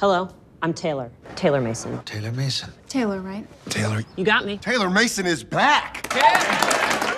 Hello, I'm Taylor. Taylor Mason. Taylor Mason. Taylor, right? Taylor. You got me. Taylor Mason is back! Yeah.